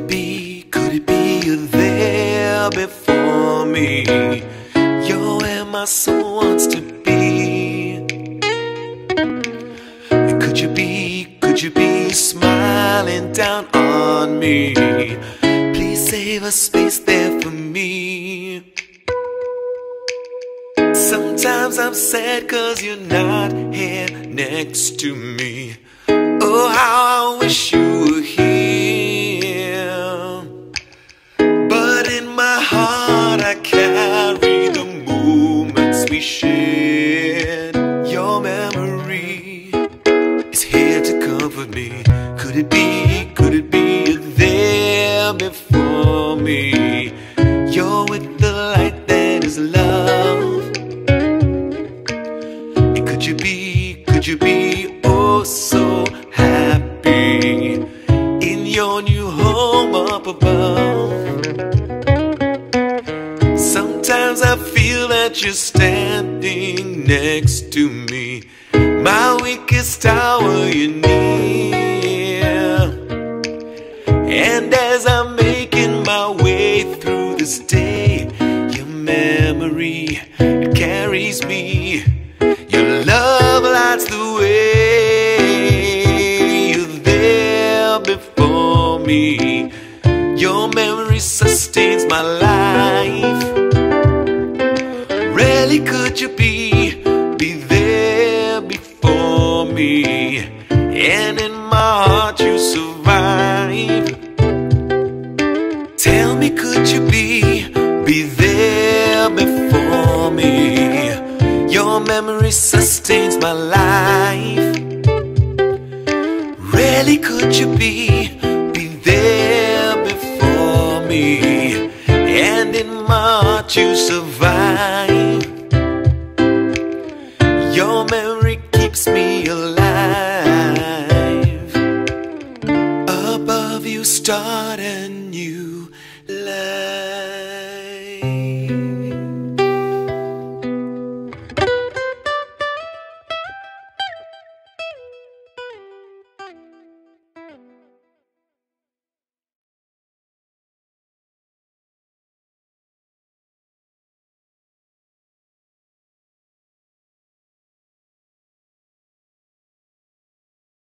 could it be you're there before me? You're where my soul wants to be. And could you be smiling down on me? Please save a space there for me. Sometimes I'm sad 'cause you're not here next to me. Oh, how I wish you were here. But in my heart I carry the moments we shared. Your memory is here to comfort me. Could it be you're there before me? You're with the light that is love. And could you be oh so happy in your new home up above? Sometimes I feel that you're standing next to me, my weakest hour you near. And as I'm making my way through this day, your memory carries me. Your love lights the way. You're there before me. Your memory sustains my life. Really, could you be there before me? And in my heart you survive. Tell me, could you be there before me? Your memory sustains my life. Really, could you be there before me? And in my heart you survive. Your memory keeps me alive. Above you start a new life.